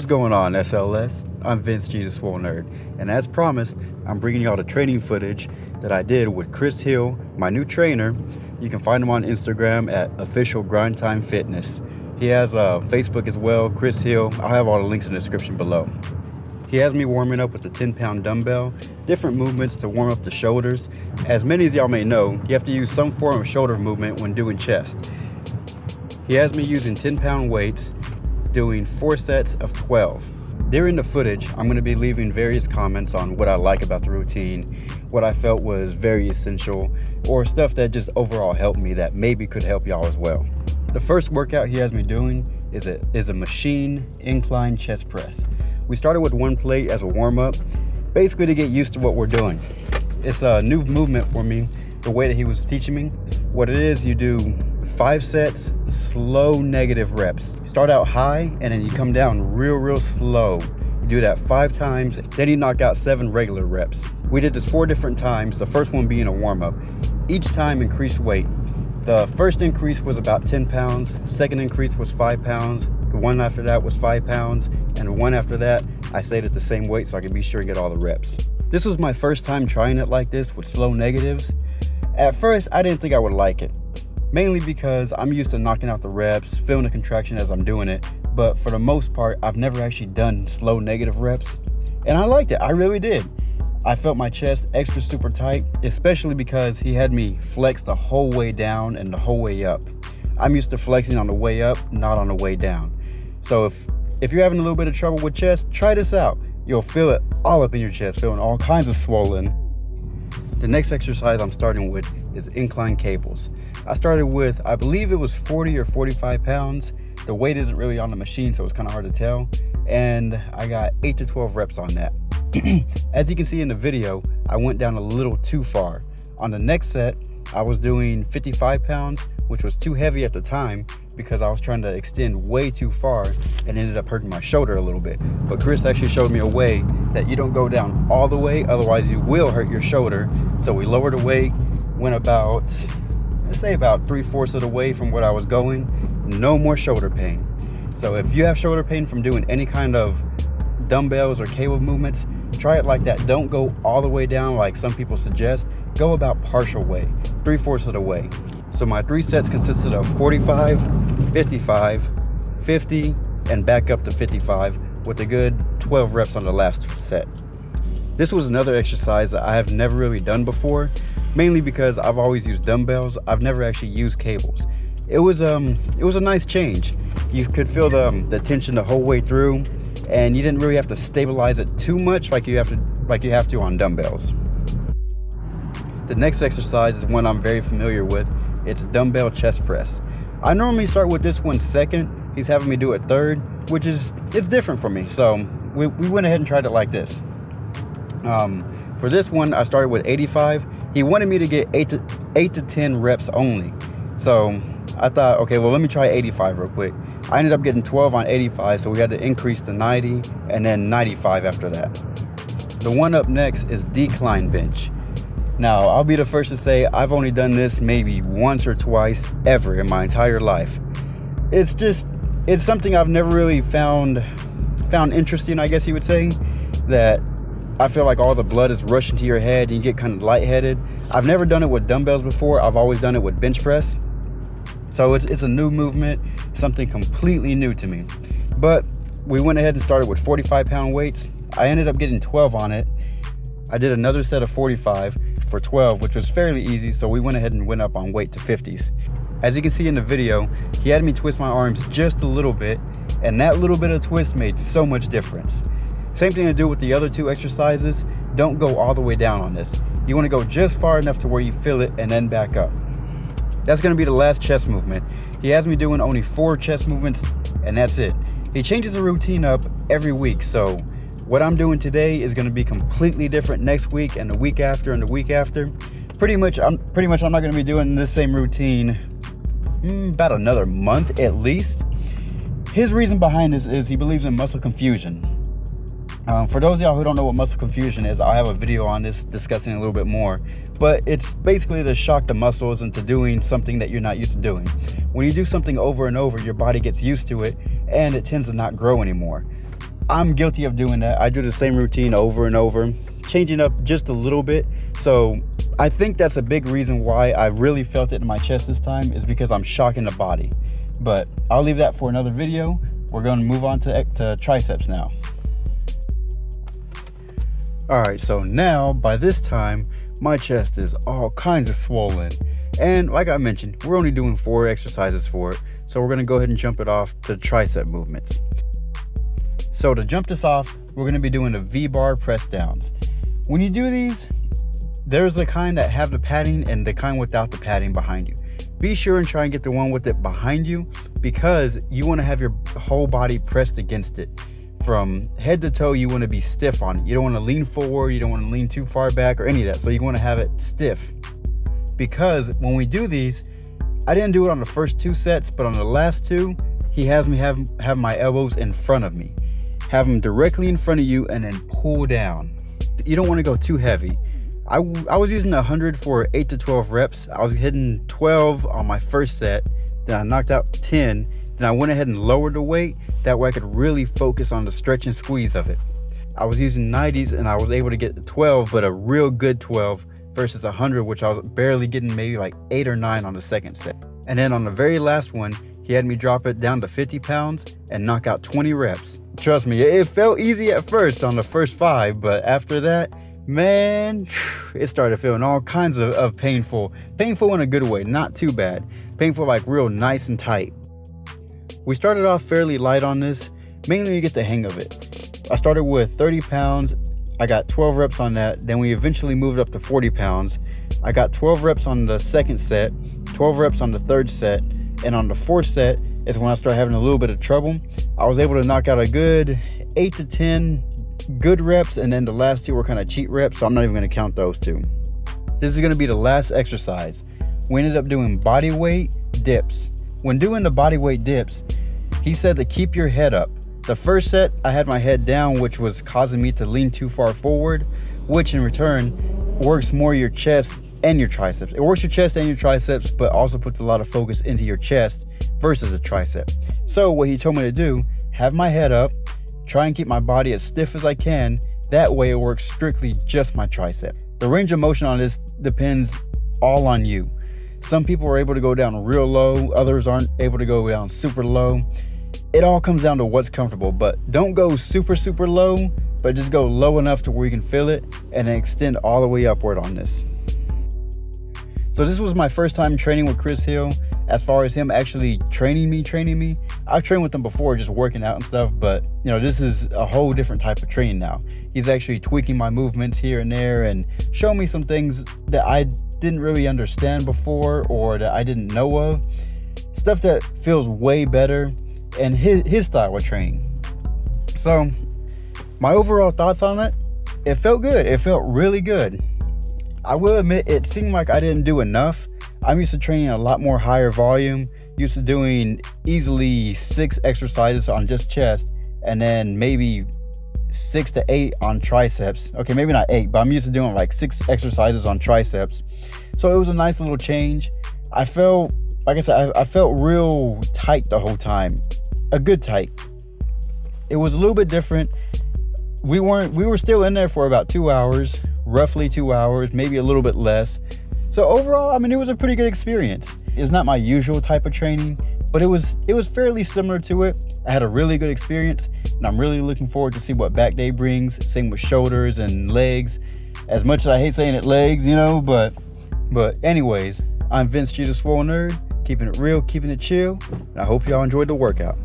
What's going on, SLS? I'm Vince Jesus, Swole Nerd, and as promised, I'm bringing y'all the training footage that I did with Chris Hill, my new trainer. You can find him on Instagram at official grindtime fitness. He has Facebook as well, Chris Hill. I'll have all the links in the description below. He has me warming up with the 10-pound dumbbell, different movements to warm up the shoulders. As many as y'all may know, you have to use some form of shoulder movement when doing chest. He has me using 10-pound weights, doing 4 sets of 12. During the footage, I'm going to be leaving various comments on what I like about the routine, what I felt was very essential, or stuff that just overall helped me that maybe could help y'all as well. The first workout he has me doing is a machine incline chest press. We started with one plate as a warm-up, basically to get used to what we're doing. It's a new movement for me, the way that he was teaching me. What it is, you do 5 sets, slow negative reps. Start out high and then you come down real slow. You do that 5 times, then you knock out 7 regular reps. We did this 4 different times, the first one being a warm-up. Each time increased weight. The first increase was about 10 pounds, second increase was 5 pounds, the one after that was 5 pounds, and the one after that, I stayed at the same weight so I could be sure and get all the reps. This was my first time trying it like this with slow negatives. At first, I didn't think I would like it. Mainly because I'm used to knocking out the reps, feeling the contraction as I'm doing it, but for the most part, I've never actually done slow negative reps. And I liked it, I really did. I felt my chest extra super tight, especially because he had me flex the whole way down and the whole way up. I'm used to flexing on the way up, not on the way down. So if you're having a little bit of trouble with chest, try this out. You'll feel it all up in your chest, feeling all kinds of swollen. The next exercise I'm starting with is incline cables. I started with, I believe it was 40 or 45 pounds. The weight isn't really on the machine, so it's kind of hard to tell. And I got 8 to 12 reps on that. As you can see in the video, I went down a little too far. On the next set, I was doing 55 pounds, which was too heavy at the time because I was trying to extend way too far and ended up hurting my shoulder a little bit. But Chris actually showed me a way that you don't go down all the way, otherwise you will hurt your shoulder. So we lowered the weight, went about, let's say about 3/4 of the way from what I was going. No more shoulder pain. So if you have shoulder pain from doing any kind of dumbbells or cable movements, try it like that. Don't go all the way down like some people suggest. Go about partial way, 3/4 of the way. So my 3 sets consisted of 45, 55, 50, and back up to 55 with a good 12 reps on the last set. This was another exercise that I have never really done before, mainly because I've always used dumbbells. I've never actually used cables. It was a nice change. You could feel the tension the whole way through, and you didn't really have to stabilize it too much like you have to on dumbbells. The next exercise is one I'm very familiar with. It's dumbbell chest press. I normally start with this one second. He's having me do it third, which is, it's different for me. So we went ahead and tried it like this. For this one, I started with 85. He wanted me to get 8 to 10 reps only. So I thought, okay, well, let me try 85 real quick. I ended up getting 12 on 85, so we had to increase to 90 and then 95 after that. The one up next is decline bench. Now, I'll be the first to say I've only done this maybe once or twice ever in my entire life. It's just, it's something I've never really found interesting, I guess you would say, that I feel like all the blood is rushing to your head and you get kind of lightheaded. I've never done it with dumbbells before. I've always done it with bench press. So it's a new movement, something completely new to me. But we went ahead and started with 45-pound weights. I ended up getting 12 on it. I did another set of 45 for 12, which was fairly easy, so we went ahead and went up on weight to 50s. As you can see in the video, he had me twist my arms just a little bit, and that little bit of twist made so much difference. Same thing to do with the other 2 exercises. Don't go all the way down on this. You want to go just far enough to where you feel it and then back up. That's going to be the last chest movement. He has me doing only 4 chest movements, and that's it. He changes the routine up every week, so what I'm doing today is going to be completely different next week and the week after and the week after. Pretty much I'm not going to be doing this same routine about another month at least. His reason behind this is he believes in muscle confusion. For those of y'all who don't know what muscle confusion is, I have a video on this discussing a little bit more. But it's basically to shock the muscles into doing something that you're not used to doing. When you do something over and over, your body gets used to it and it tends to not grow anymore. I'm guilty of doing that. I do the same routine over and over, changing up just a little bit. So I think that's a big reason why I really felt it in my chest this time, is because I'm shocking the body. But I'll leave that for another video. We're going to move on to triceps now. All right, so now by this time, my chest is all kinds of swollen. And like I mentioned, we're only doing 4 exercises for it. So we're going to go ahead and jump it off to tricep movements. So to jump this off, we're going to be doing the V-bar press downs. When you do these, there's the kind that have the padding and the kind without the padding behind you. Be sure and try and get the one with it behind you, because you want to have your whole body pressed against it. From head to toe, you want to be stiff on it. You don't want to lean forward, you don't want to lean too far back or any of that. So you want to have it stiff. Because when we do these, I didn't do it on the first 2 sets, but on the last 2, he has me have my elbows in front of me. Have them directly in front of you and then pull down. You don't want to go too heavy. I was using 100 for 8 to 12 reps. I was hitting 12 on my first set, then I knocked out 10, then I went ahead and lowered the weight. That way I could really focus on the stretch and squeeze of it. I was using 90s and I was able to get the 12, but a real good 12 versus 100, which I was barely getting, maybe like 8 or 9 on the second set. And then on the very last one, he had me drop it down to 50 pounds and knock out 20 reps. Trust me, it felt easy at first on the first 5, but after that, man, it started feeling all kinds of painful. Painful in a good way, not too bad. Painful like real nice and tight. We started off fairly light on this, mainly to get the hang of it. I started with 30 pounds. I got 12 reps on that. Then we eventually moved up to 40 pounds. I got 12 reps on the second set, 12 reps on the third set, and on the fourth set is when I started having a little bit of trouble. I was able to knock out a good 8 to 10 good reps, and then the last 2 were kind of cheat reps, so I'm not even going to count those 2. This is going to be the last exercise. We ended up doing body weight dips. When doing the body weight dips, he said to keep your head up. The first set, I had my head down, which was causing me to lean too far forward, which in return works more your chest and your triceps. It works your chest and your triceps, but also puts a lot of focus into your chest versus the tricep. So what he told me to do, have my head up, try and keep my body as stiff as I can. That way it works strictly just my tricep. The range of motion on this depends all on you. Some people are able to go down real low, others aren't able to go down super low. It all comes down to what's comfortable, but don't go super, super low, but just go low enough to where you can feel it and then extend all the way upward on this. So this was my first time training with Chris Hill. As far as him actually training me, I've trained with him before, just working out and stuff, but you know, this is a whole different type of training now. He's actually tweaking my movements here and there and showing me some things that I didn't really understand before, or that I didn't know of, stuff that feels way better, and his style of training. So my overall thoughts on it, it felt good. It felt really good. I will admit, it seemed like I didn't do enough. I'm used to training a lot more higher volume, used to doing easily 6 exercises on just chest, and then maybe 6 to 8 on triceps. Okay, maybe not 8, but I'm used to doing like 6 exercises on triceps. So it was a nice little change. I felt, like I said, I felt real tight the whole time, a good tight. It was a little bit different. We were still in there for about 2 hours, roughly 2 hours, maybe a little bit less. So overall, I mean, it was a pretty good experience. It's not my usual type of training, but it was fairly similar to it. I had a really good experience, and I'm really looking forward to see what back day brings, same with shoulders and legs. As much as I hate saying it, legs, you know, but anyways, I'm Vince Jesus, Swole Nerd, keeping it real, keeping it chill, and I hope y'all enjoyed the workout.